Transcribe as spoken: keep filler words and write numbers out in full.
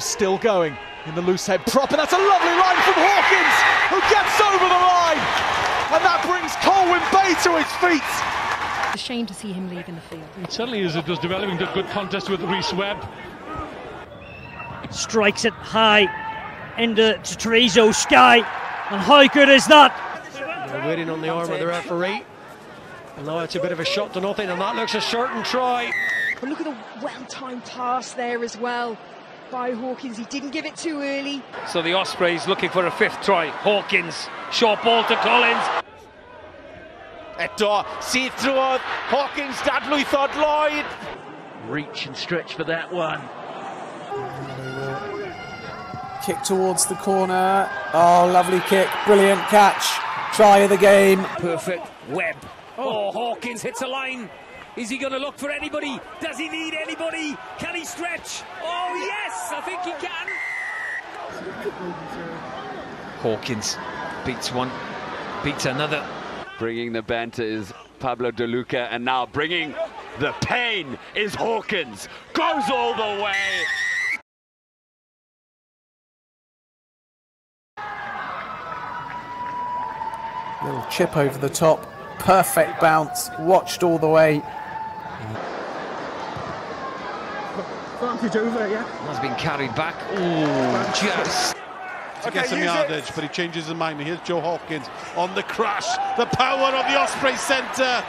Still going in the loose head prop, and that's a lovely line from Hawkins, who gets over the line, and that brings Colwyn Bay to his feet. It's a shame to see him leaving the field. It certainly is. It was developing a good contest with Rhys Webb. Strikes it high into Terezo's sky, and how good is that? They're waiting on the arm of the referee, and now it's a bit of a shot to nothing, and that looks a certain try. But look at the well-timed pass there as well. By Hawkins, he didn't give it too early. So the Ospreys looking for a fifth try. Hawkins, short ball to Collins. Eto, see through Hawkins, Dadlwy thought Lloyd. Reach and stretch for that one. Kick towards the corner. Oh, lovely kick, brilliant catch. Try of the game. Perfect, Webb. Oh, Hawkins hits a line. Is he going to look for anybody? Does he need anybody? Can he stretch? Oh yes, I think he can. Hawkins beats one, beats another. Bringing the banter is Pablo De Luca, and now bringing the pain is Hawkins. Goes all the way. Little chip over the top. Perfect bounce. Watched all the way. Advantage over, yeah. Has been carried back. Ooh, just to okay, get some yardage, it. But he changes his mind. Here's Joe Hawkins on the crash. The power of the Osprey centre.